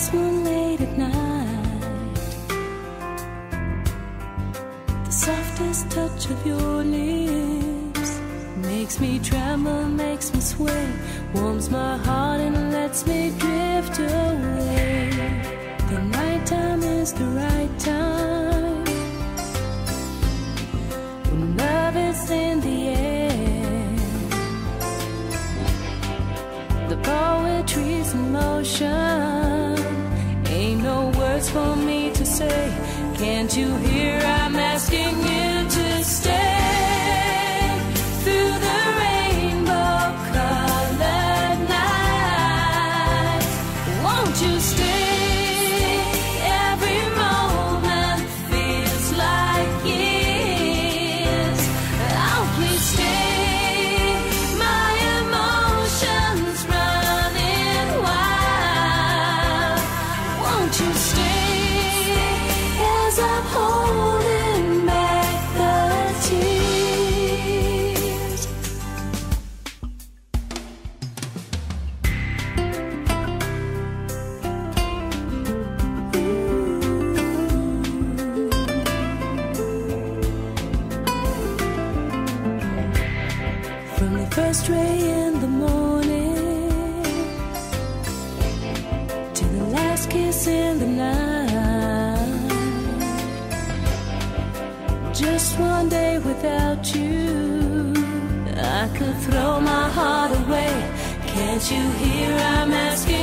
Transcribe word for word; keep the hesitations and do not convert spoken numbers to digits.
past moon late at night. The softest touch of your lips makes me tremble, makes me sway, warms my heart and lets me drift away. The night time is the right time, when love is in the air. The poetry's in motion, ain't no words for me to say. Can't you hear I'm asking you to stay through the rainbow colored night? Won't you stay? First ray in the morning to the last kiss in the night, just one day without you, I could throw my heart away. Can't you hear I'm asking?